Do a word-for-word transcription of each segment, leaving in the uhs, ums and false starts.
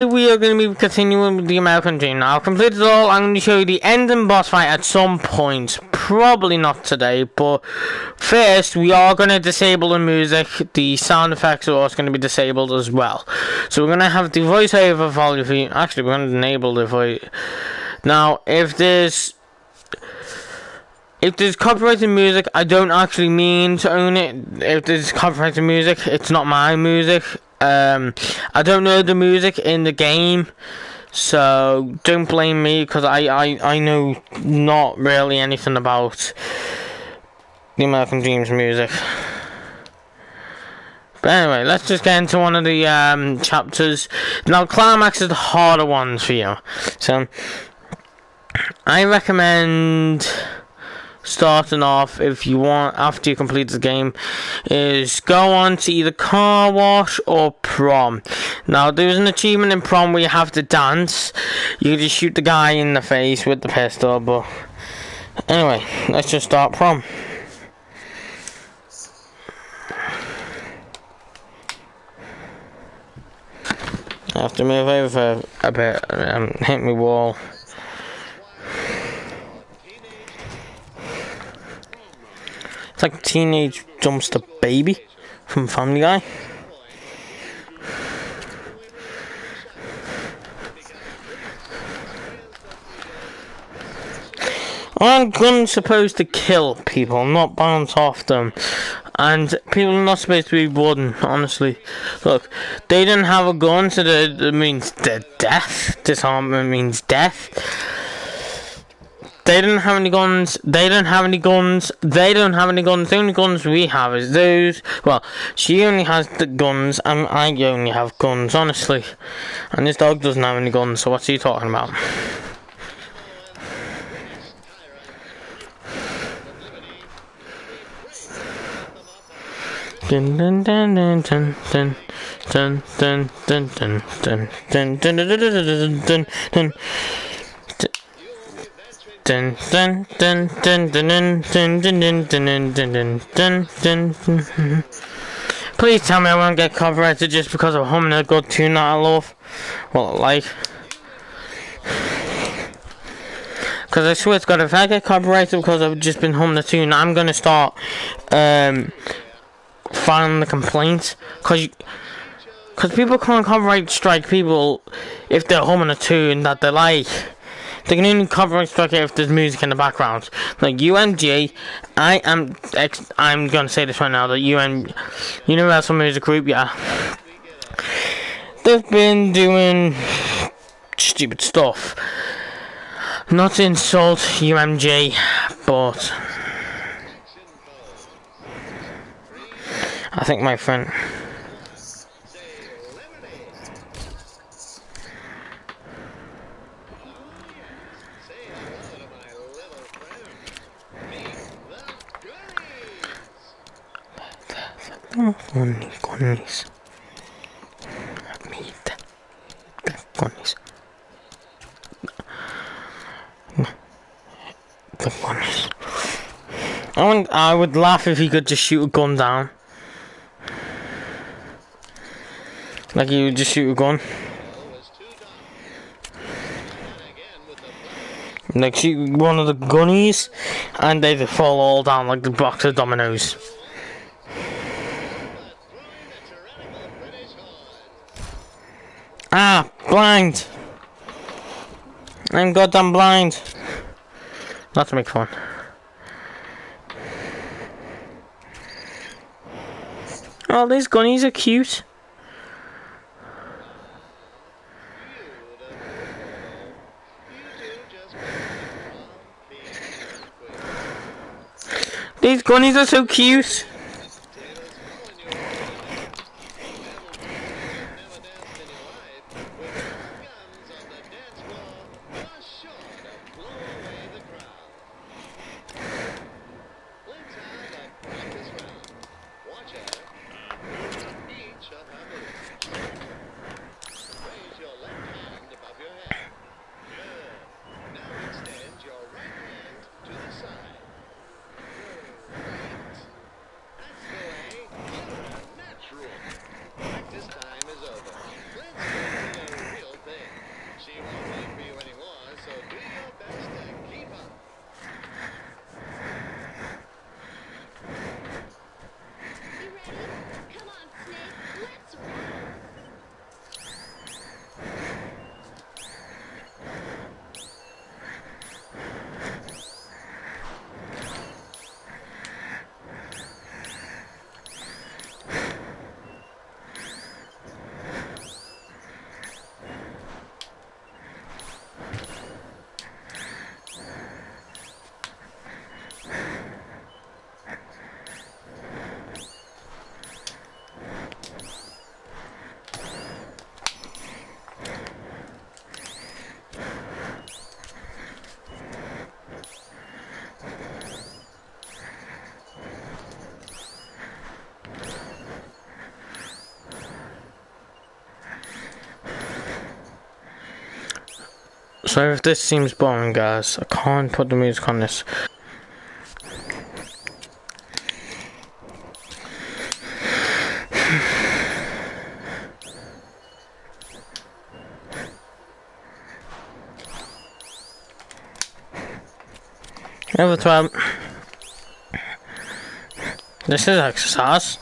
We are going to be continuing with The American Dream now. I've completed all. I'm going to show you the ending boss fight at some point. Probably not today, but first we are going to disable the music. The sound effects are also going to be disabled as well. So we're going to have the voiceover volume. Actually, we're going to enable the voice. Now, if there's If there's copyrighted music, I don't actually mean to own it. If there's copyrighted music, it's not my music. Um, I don't know the music in the game, so don't blame me, because I, I, I know not really anything about The American Dream's music. But anyway, let's just get into one of the um, chapters. Now, Climax is the harder ones for you. So, I recommend starting off, if you want, after you complete the game, is go on to either Car Wash or Prom. Now, there's an achievement in Prom where you have to dance. You just shoot the guy in the face with the pistol, but anyway, let's just start Prom. I have to move over a bit and hit my wall. It's like Teenage Dumpster Baby from Family Guy. Aren't guns supposed to kill people, not bounce off them? And people are not supposed to be wooden, honestly. Look, they didn't have a gun, so that means they're death. Disarmament means death. They don't have any guns, they don't have any guns, they don't have any guns. The only guns we have is those. Well, she only has the guns, and I only have guns, honestly. And this dog doesn't have any guns, so what's he talking about? Dun dun dun dun dun dun dun dun dun dun dun dun dun dun dun dun. Dun dun dun dun dun dun dun dun dun dun dun. Please tell me I won't get copyrighted just because I'm humming a good tune that I love. Well, like, because I swear to God, if I get copyrighted because I've just been humming a tune, I'm gonna start um filing the complaint, because you. Because people can't copyright strike people if they're humming a tune that they like. They can only copyright strike it if there's music in the background. Like U M G, I am. Ex I'm gonna say this right now. That U M, Universal Music Group, yeah, they've been doing stupid stuff. Not to insult U M G, but I think my friend. Connie, Connie's. Let me eat that. That Connie's. No. The Connie's. I wouldn't, I would laugh if he could just shoot a gun down. Like he would just shoot a gun. Like shoot one of the Gunnies and they'd fall all down like the box of dominoes. Ah, blind! I'm goddamn blind. Not to make fun. Oh, these Gunnies are cute. These Gunnies are so cute. Sorry if this seems boring, guys. I can't put the music on this. Another twelve. This is exercise.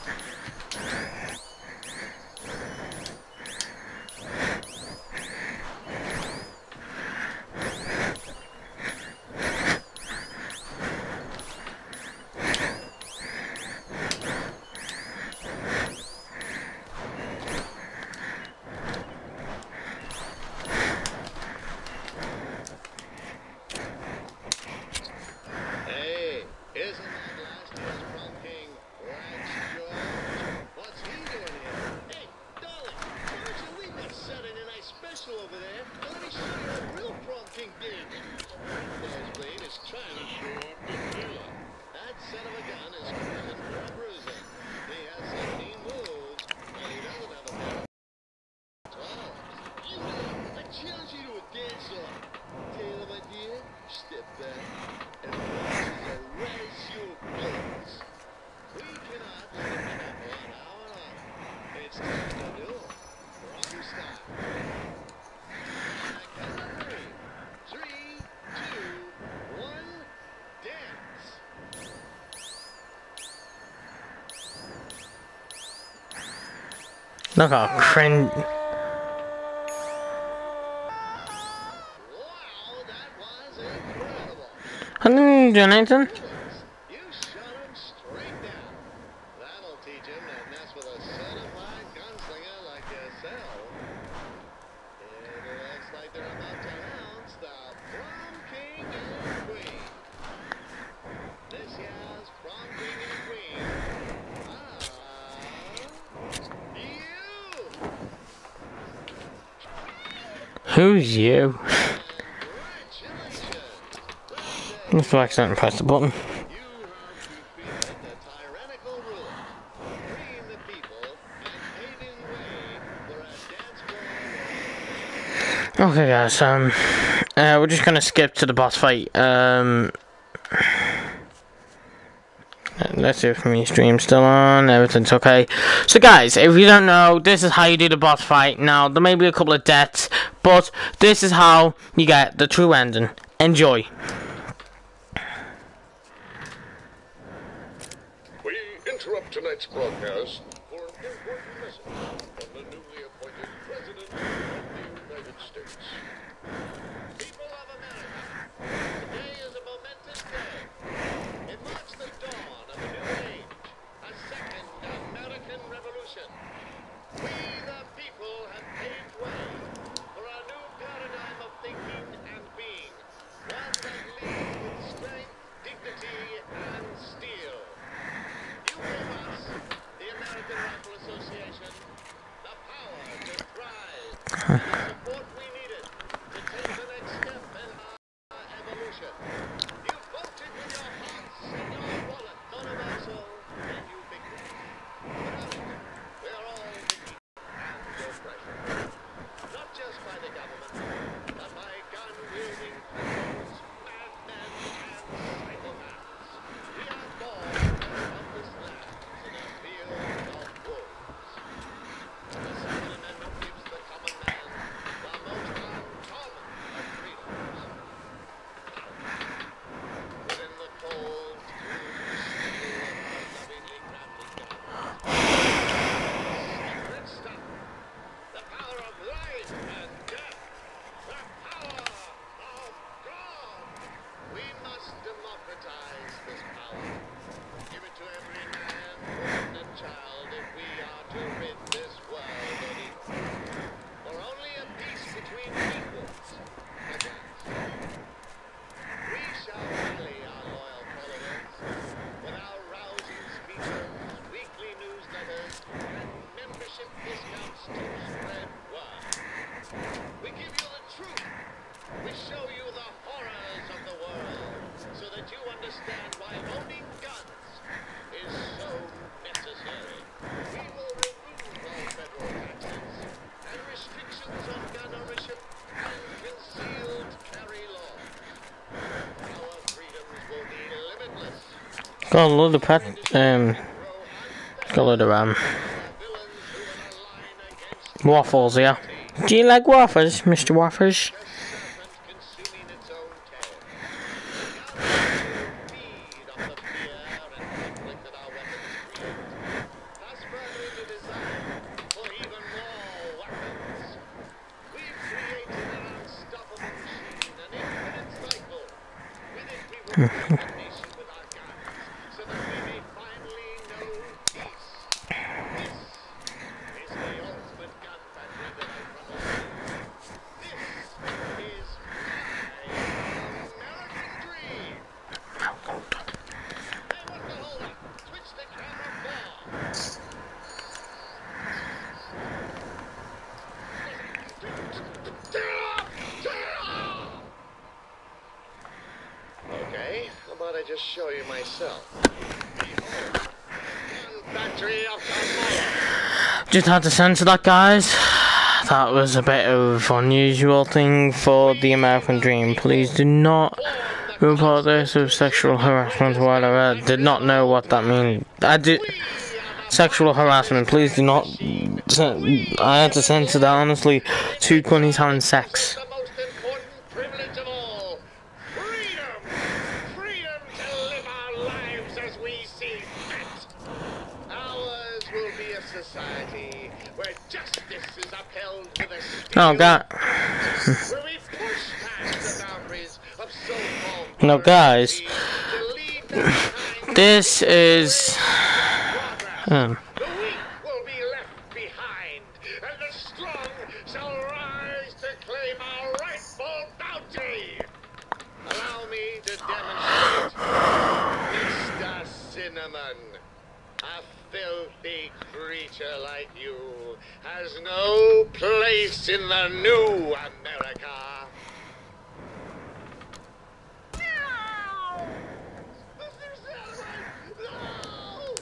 Look how cringe. Wow, that was incredible. I didn't do anything. You shot him straight down. That'll teach him to mess with a certified gunslinger like yourself. It looks like they're about to announce the prom king and queen. This year's prom king and queen. Ah. Who's you? Let's go accidentally and press the button. Okay, guys. Um, uh, we're just gonna skip to the boss fight. Um, let's do it for me. Stream still on. Everything's okay. So, guys, if you don't know, this is how you do the boss fight. Now, there may be a couple of deaths, but this is how you get the true ending. Enjoy. We interrupt tonight's broadcast for an important message from the newly appointed President of the United States. People of America, today is a momentous day. It marks the dawn of a new age, a second American Revolution. We, the people, have paved way. Huh. Concealed Got a load of pad, um, got a load of um, waffles here. Do you like waffles, Mister Waffles? Just had to censor that, guys. That was a bit of unusual thing for The American Dream. Please do not report this as sexual harassment. While I did not know what that means. I did sexual harassment. Please do not. I had to censor that. Honestly, two cunnies having sex. No, God. No, guys. This is. Um, place in the new America. No! Mister Silverman, no!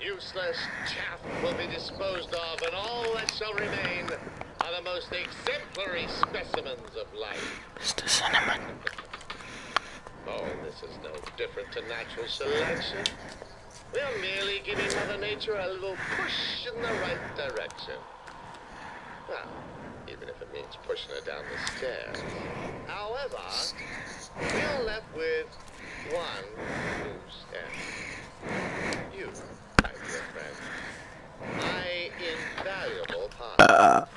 Useless chaff will be disposed of, and all that shall remain are the most exemplary specimens of life. Mister Cinnamon. Oh, this is no different to natural selection. We're merely giving Mother Nature a little push in the right direction. Well, even if it means pushing her down the stairs. However, we're left with one loose end. You, my dear friend, my invaluable partner.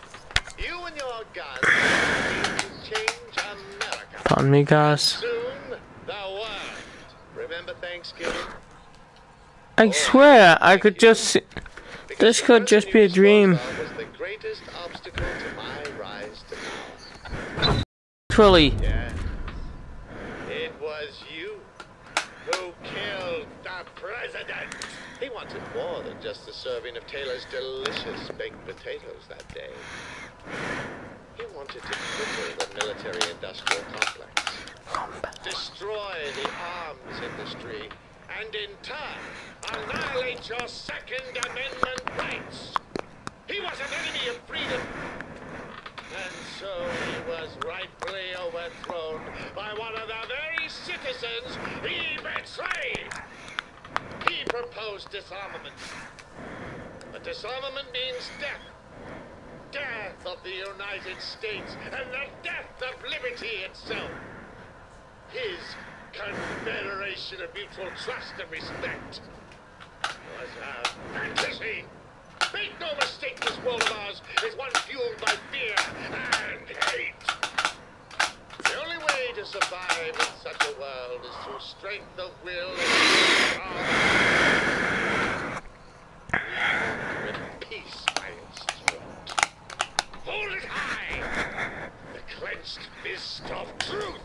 You and your guns will change America. Pardon me, guys. Soon, the world. Remember Thanksgiving? I swear, I could just. This could just be a dream. Greatest obstacle to my rise to power. Truly. Yes. It was you who killed the president. He wanted more than just the serving of Taylor's delicious baked potatoes that day. He wanted to cripple the military-industrial complex, destroy the arms industry, and in turn annihilate your Second Amendment rights. He was an enemy of freedom, and so he was rightfully overthrown by one of the very citizens he betrayed. He proposed disarmament, but disarmament means death. Death of the United States and the death of liberty itself. His confederation of mutual trust and respect was a fantasy. Make no mistake, this world of ours is one fueled by fear and hate. The only way to survive in such a world is through strength of will and power. With peace by its throat. Hold it high, the clenched fist of truth.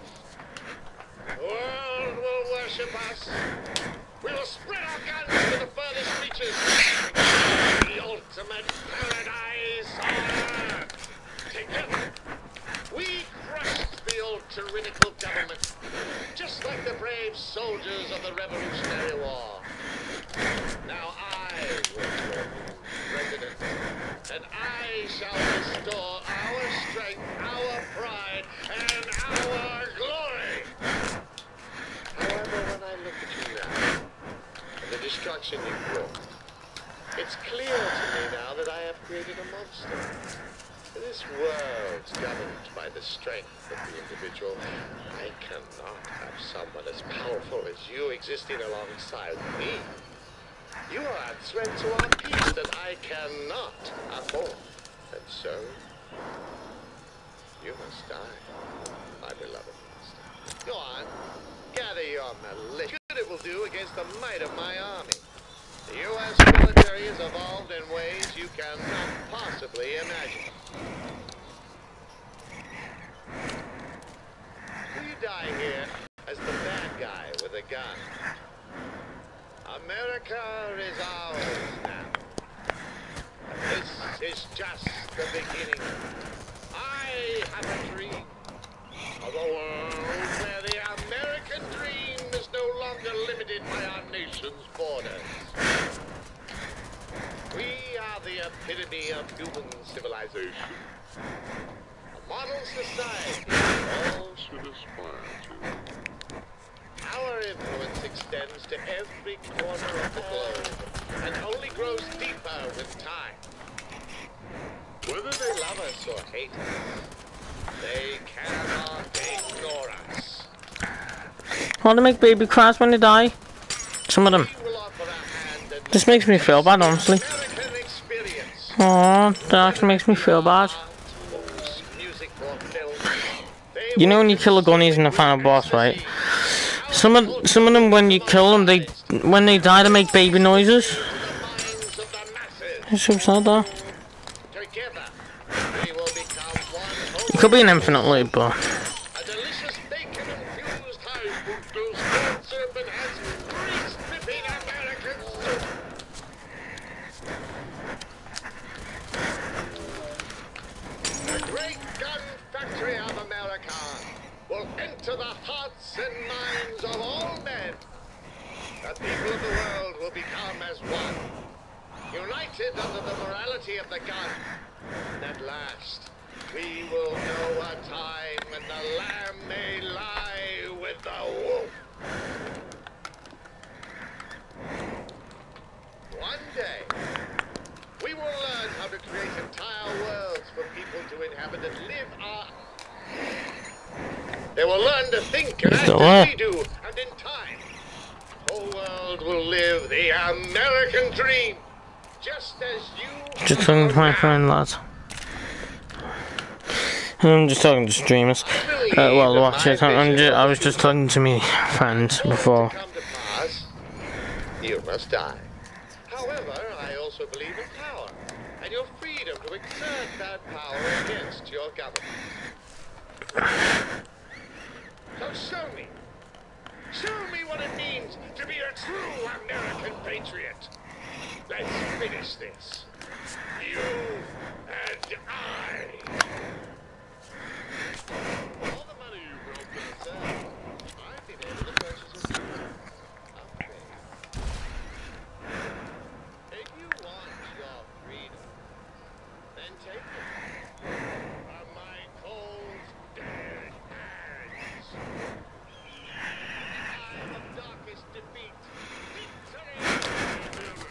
The world will worship us. We will spread our guns to the furthest reaches. Ultimate paradise on earth. Together, we crushed the old tyrannical government, just like the brave soldiers of the Revolutionary War. Now I will call you president, and I shall restore our strength, our pride, and our glory. However, when I look at you now, direction you go. It's clear to me now that I have created a monster. This world's governed by the strength of the individual. I cannot have someone as powerful as you existing alongside me. You are a threat to our peace that I cannot afford. And so, you must die, my beloved master. Go on, gather your malicious. Good it will do against the might of my army. The U S military is evolved in ways you cannot possibly imagine. You die here as the bad guy with a gun. America is ours now. And this is just the beginning. I have a dream of a world where the American dream is no longer limited by our nation's borders. We are the epitome of human civilization. A model society all should aspire to. Our influence extends to every corner of the globe and only grows deeper with time. Whether they love us or hate us, they cannot ignore us. Want to make baby cries when they die? Some of them. This makes me feel bad, honestly. Aww, that actually makes me feel bad. You know when you kill a gunnies in the final boss, right? Some of some of them, when you kill them, they when they die, they make baby noises. It's so sad, that. It could be an infinite loop, but under the morality of the gun. And at last, we will know a time when the lamb may lie with the wolf. One day, we will learn how to create entire worlds for people to inhabit and live our... They will learn to think and act as we do, and in time, the whole world will live the American dream. Just as you just talking to my friend, lads. I'm just talking to streamers. Uh, well, watch it. I'm just, I was just talking to me friends before. You must die. However, I also believe in power and your freedom to exert that power against your government. So show me, show me what it means to be a true American patriot. Let's finish this. You and I. All the money you brought this out, I've been able to purchase a super upgrade. If you want your freedom, then take it from my cold, dead hands. In the time of darkest defeat, victory.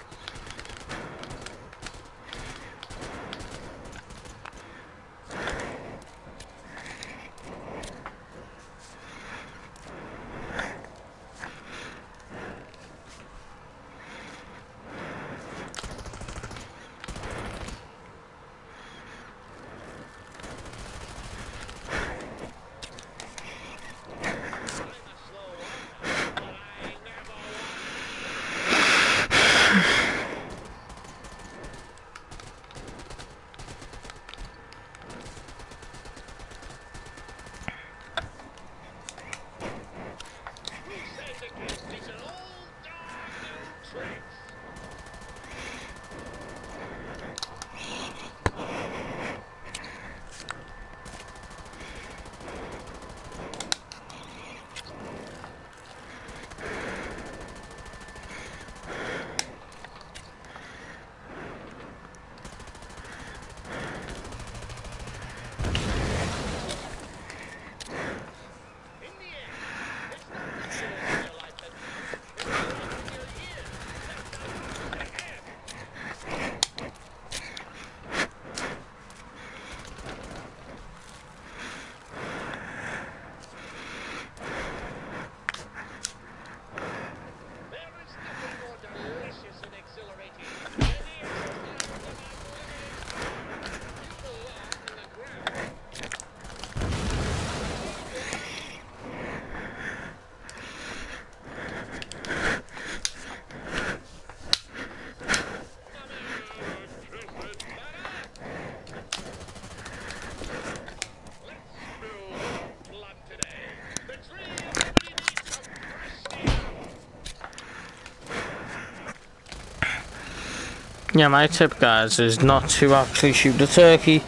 yeah, my tip, guys, is not to actually shoot the turkey,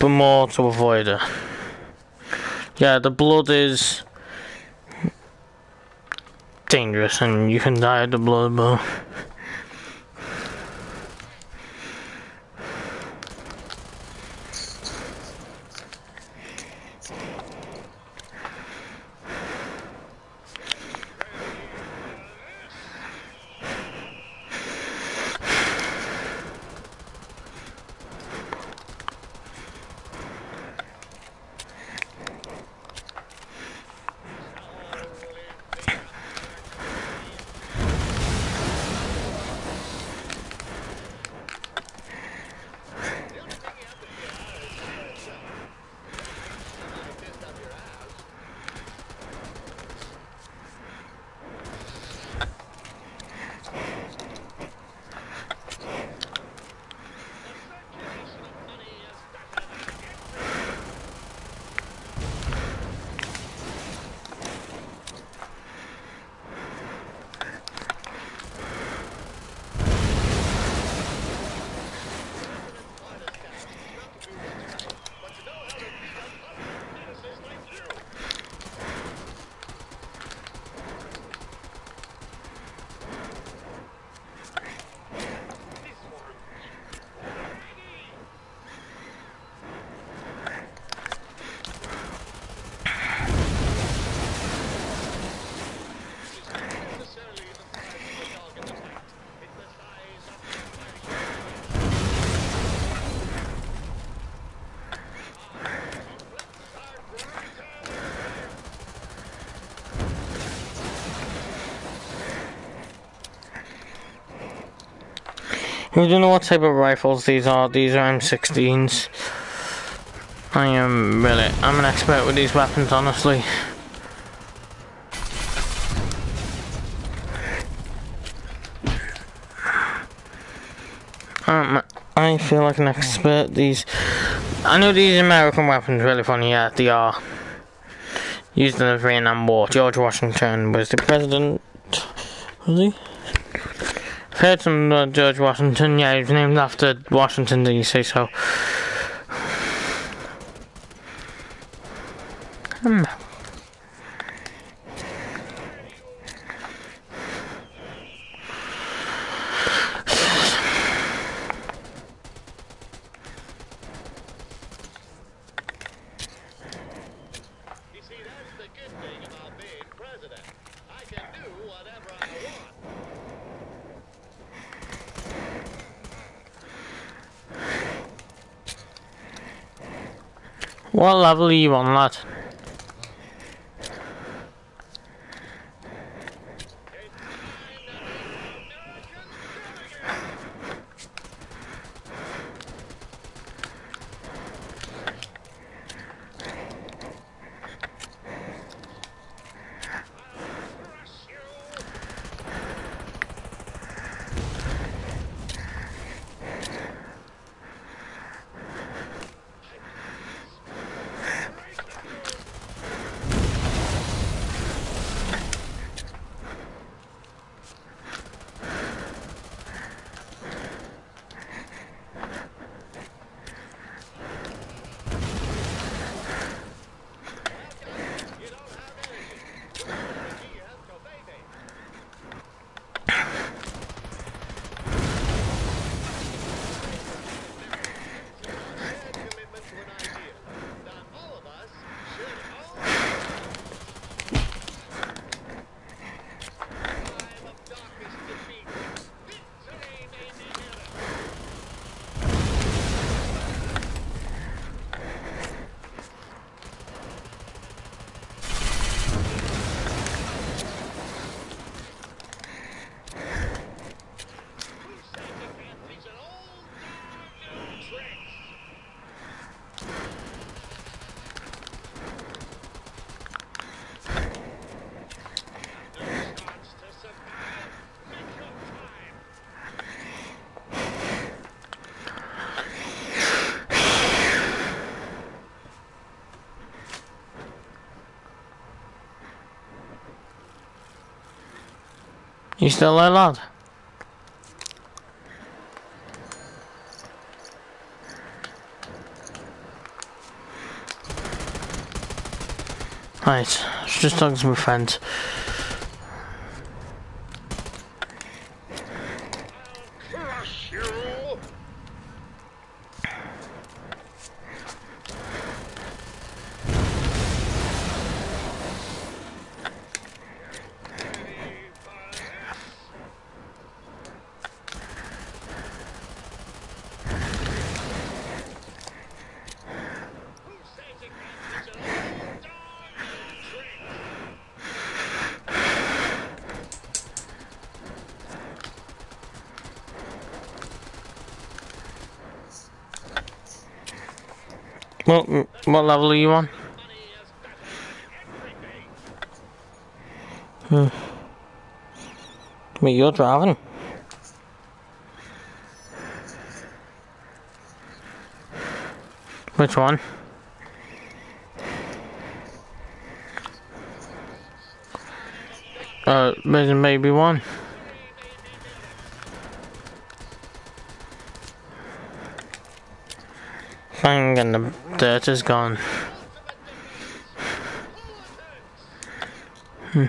but more to avoid her. Yeah, the blood is dangerous, and you can die of the blood, but we don't know what type of rifles these are. These are M sixteens. I am really, I'm an expert with these weapons, honestly. Um, I feel like an expert. These, I know these American weapons are really funny. Yeah, they are. Used in the Vietnam War. George Washington was the president. Was he? I've heard some uh, George Washington. Yeah, he's named after Washington, did you say so? Hmm. What level are you on, lad? You still there, lad? Right, I was just talking to my friend. What, what level are you on? Hmm. Wait, you're driving? Which one? Uh, maybe one. Bang, and the dirt is gone. Hmm.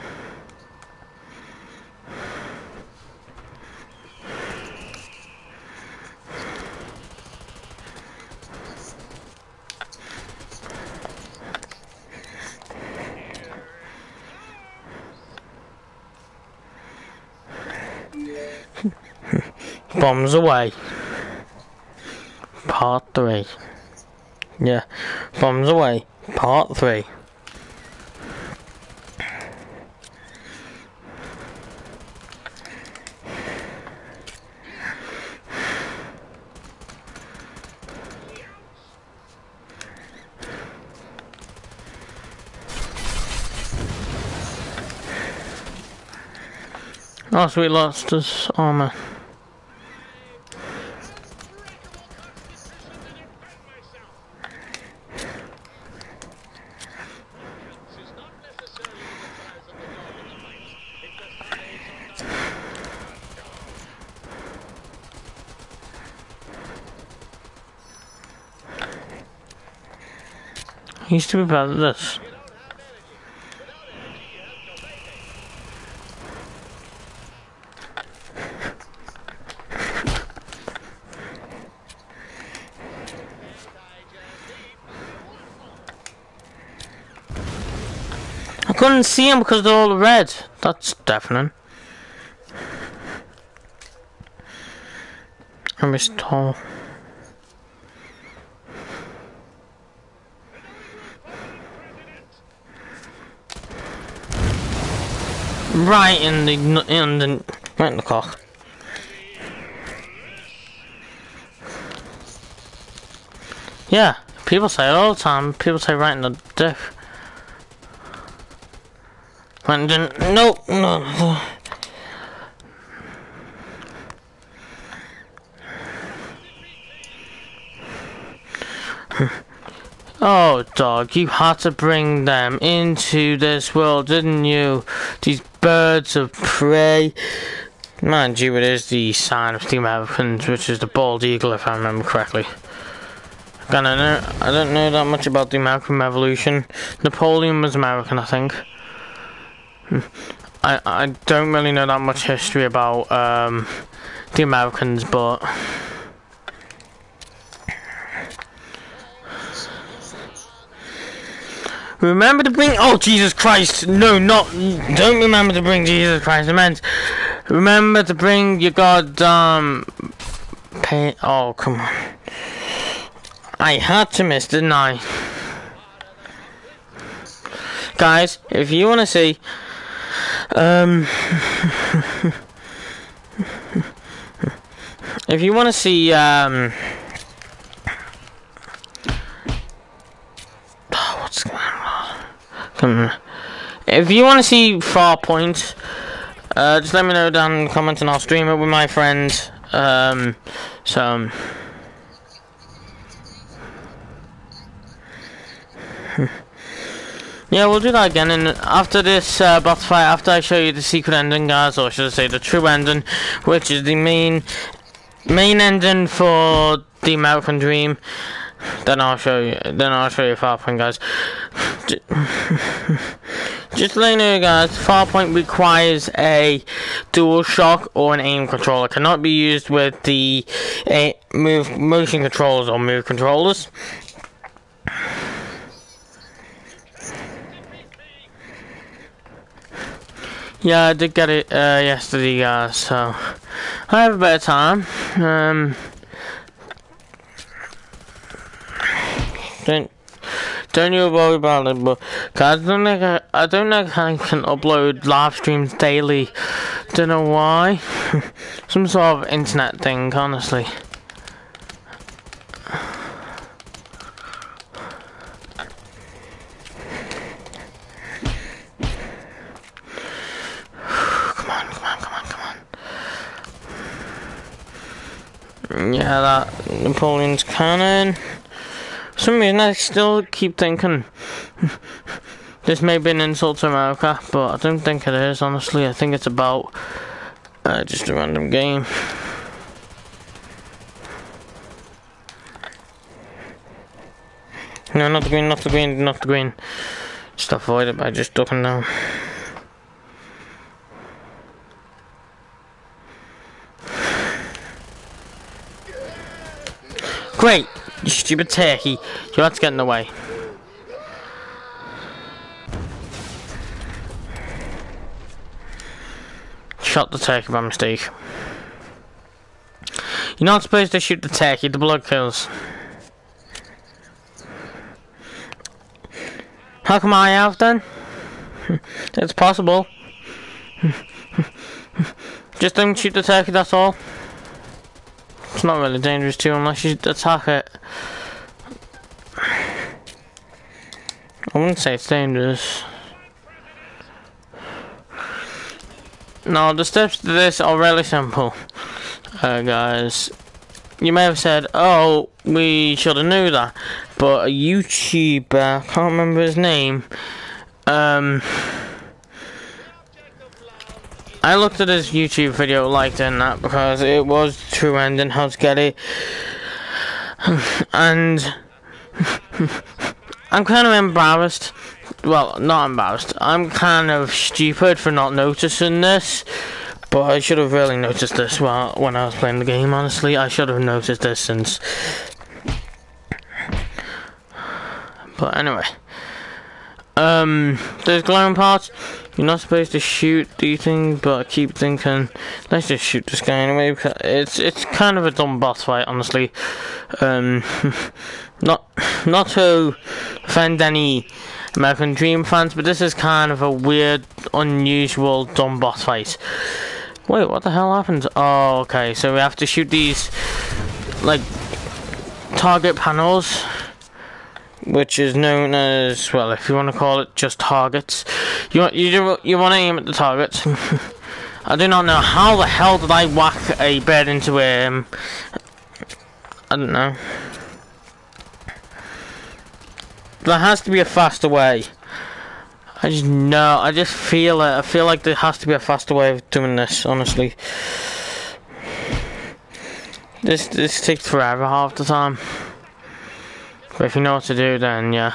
Bombs away. Part three. Yeah, bombs away, part three. Oh, so we lost his armor. I used to be bad at this. I couldn't see them because they're all red. That's deafening. I missed tall. Right in the in the right in the cock. Yeah, people say all the time. People say right in the dick. Right in the nope, no. no. Oh, dog, you had to bring them into this world, didn't you? These birds of prey. Mind you, it is the sign of the Americans, which is the bald eagle, if I remember correctly. And I, know, I don't know that much about the American Revolution. Napoleon was American, I think. I, I don't really know that much history about um, the Americans, but... Remember to bring... Oh, Jesus Christ. No, not... Don't remember to bring Jesus Christ. I meant... Remember to bring your goddamn... Pay... Oh, come on. I had to miss, didn't I? Guys, if you want to see... Um... if you want to see, um... Oh, what's going on? If you want to see Farpoint, uh, just let me know down in the comments and I'll stream it with my friend. Um, so, yeah, we'll do that again. And after this uh, boss fight, after I show you the secret ending, guys, or should I say the true ending, which is the main main ending for the American Dream. Then I'll show you. Then I'll show you Farpoint, guys. Just, just letting you know, guys, Farpoint requires a Dual Shock or an Aim Controller. It cannot be used with the uh, Move Motion Controllers or Move Controllers. Yeah, I did get it uh, yesterday, guys, so I have a better time. Um, don't don't you worry about it, but guys, I don't think I, I don't know how I can upload live streams daily. Don't know why. Some sort of internet thing, honestly. Yeah, that Napoleon's cannon. For some reason, I still keep thinking this may be an insult to America, but I don't think it is, honestly. I think it's about uh, just a random game. No, not the green, not the green, not the green. Just avoid it by just ducking down. Great, you stupid turkey. You had to get in the way. Shot the turkey by mistake. You're not supposed to shoot the turkey, the blood kills. How come I out then? It's possible. Just don't shoot the turkey, that's all. It's not really dangerous to you unless you attack it. I wouldn't say it's dangerous. Now, the steps to this are really simple. Uh, guys, you may have said, oh, we should have knew that. But a YouTuber, I can't remember his name. Um, I looked at his YouTube video, liked it and that, because it was true ending, how to get it, and I'm kind of embarrassed, well, not embarrassed, I'm kind of stupid for not noticing this, but I should have really noticed this while, when I was playing the game, honestly. I should have noticed this since, but anyway, um, there's glowing parts. You're not supposed to shoot these things, but I keep thinking, let's just shoot this guy anyway, because it's it's kind of a dumb boss fight, honestly. Um, not not to offend any American Dream fans, but this is kind of a weird, unusual, dumb boss fight. Wait, what the hell happened? Oh, okay, so we have to shoot these, like, target panels, which is known as, well, if you want to call it just targets. You want, you do, you want to aim at the targets. I do not know how the hell did I whack a bird into a, um, I don't know. There has to be a faster way. I just know, I just feel it. I feel like there has to be a faster way of doing this, honestly. This, this takes forever half the time. But if you know what to do, then yeah.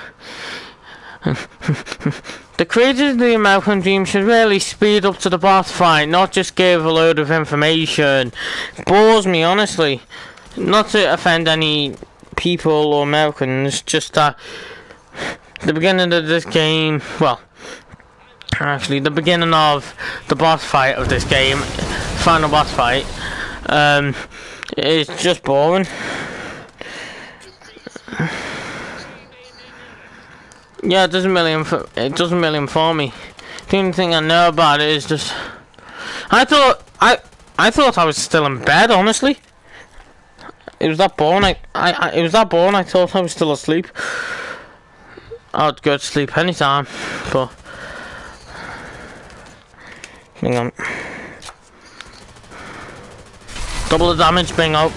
The creators of the American Dream should really speed up to the boss fight, not just give a load of information. It bores me, honestly. Not to offend any people or Americans, just that the beginning of this game, well, actually, the beginning of the boss fight of this game, final boss fight, um, is just boring. Yeah, it doesn't really inf it doesn't really inform me. The only thing I know about it is just I thought I I thought I was still in bed, honestly. It was that boring. I, I, I it was that boring. I thought I was still asleep. I'd go to sleep anytime, but hang on. Double the damage, bingo.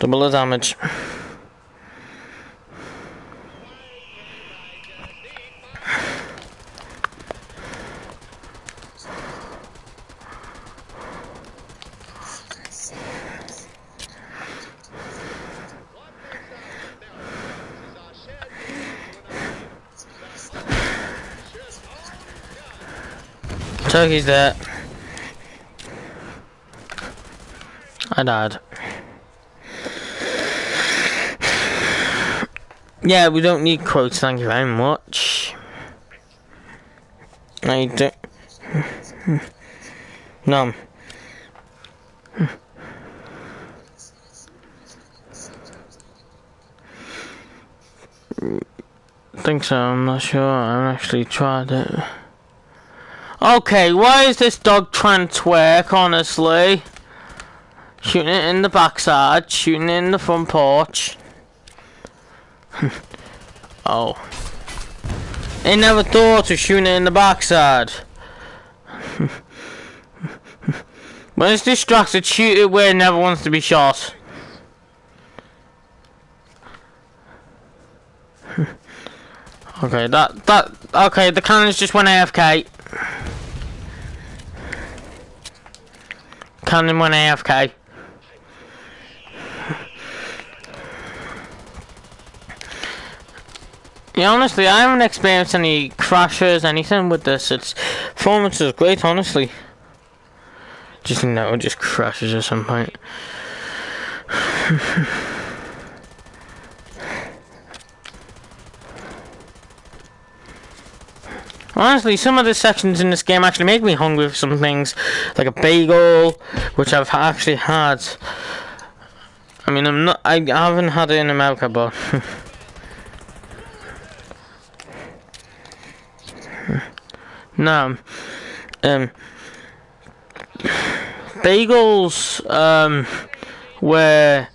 Double the damage. Turkey's there. I died. Yeah, we don't need quotes, thank you very much. I don't... None. I think so, I'm not sure. I actually tried it. Okay, why is this dog trying to twerk, honestly? Shooting it in the backside, shooting it in the front porch. Oh. I never thought of shooting it in the backside. When it's distracted, shoot it where it never wants to be shot. Okay, that, that, okay, the cannons just went A F K. Cannon went A F K. Yeah, honestly, I haven't experienced any crashes, anything with this. Its performance is great, honestly. Just no, it just crashes at some point. Honestly, some of the sections in this game actually make me hungry for some things, like a bagel, which I've actually had. I mean, I'm not, I haven't had it in America, but. No. Um, bagels um, were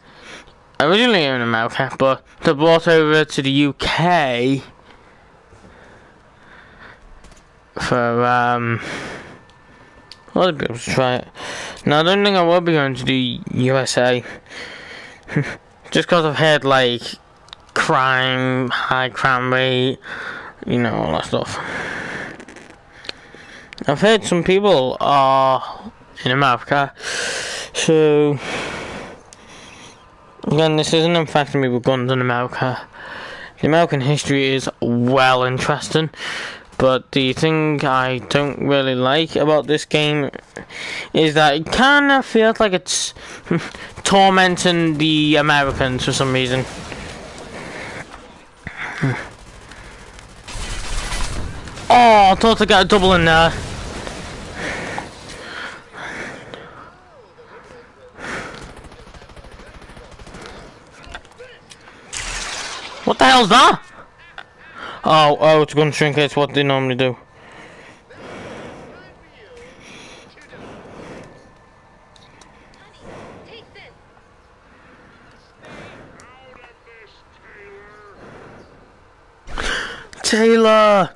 originally in America, but they're brought over to the U K. For, um, a lot of people to try it. Now, I don't think I will be going to the U S A. Just because I've heard, like, crime, high crime rate, you know, all that stuff. I've heard some people are in America. So, again, this isn't infecting me with guns in America. The American history is well interesting. But the thing I don't really like about this game is that it kind of feels like it's tormenting the Americans for some reason. Oh, I thought I got a double in there. What the hell's that? Oh, oh, it's going to shrink. It's what they normally do. Taylor!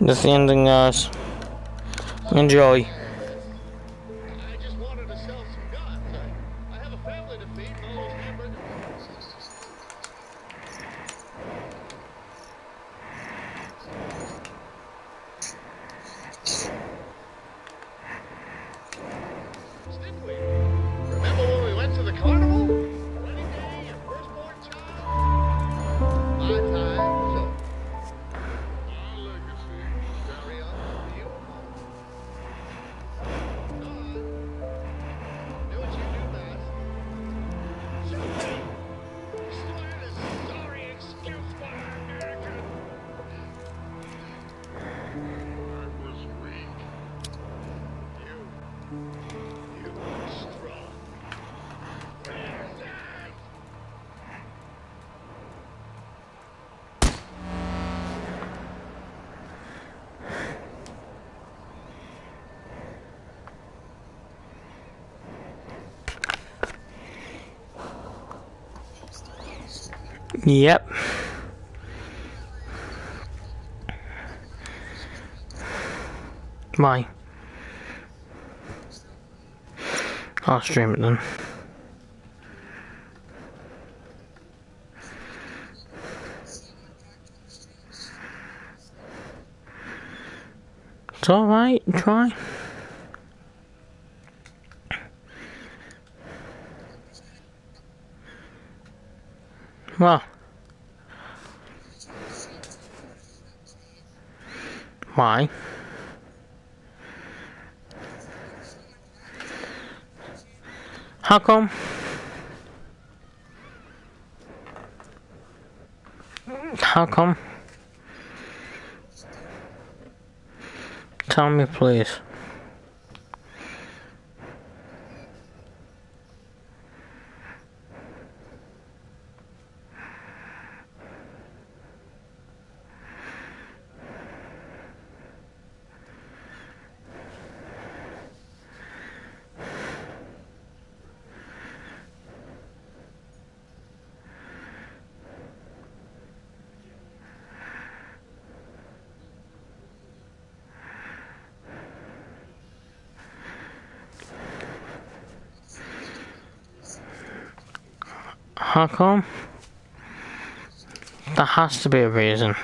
That's the ending, guys. Enjoy. I just wanted to sell some guns. I, I have a family to feed. Didn't we? Remember when we went to the carnival? Wedding day and firstborn child. My time. Yep. Why? I'll stream it then. It's alright, try. Wow. Why? How come? How come? Tell me, please. How come? There has to be a reason.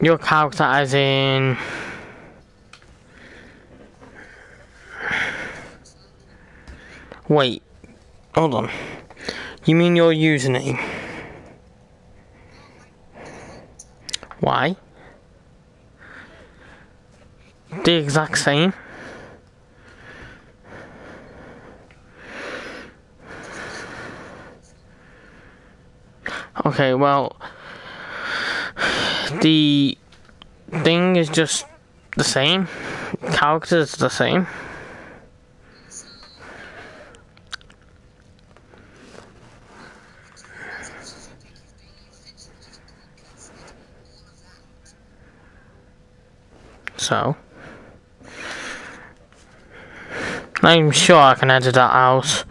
Your character, as in... Wait, hold on. You mean your username? Why? The exact same? Okay, well, the thing is just the same. Characters the same. So, I'm sure I can edit that out.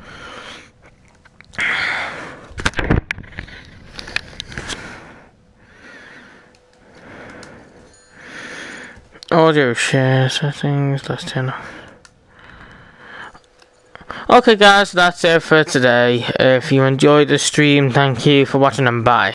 Audio share settings, let's turn off. Okay guys, that's it for today. If you enjoyed the stream, thank you for watching and bye.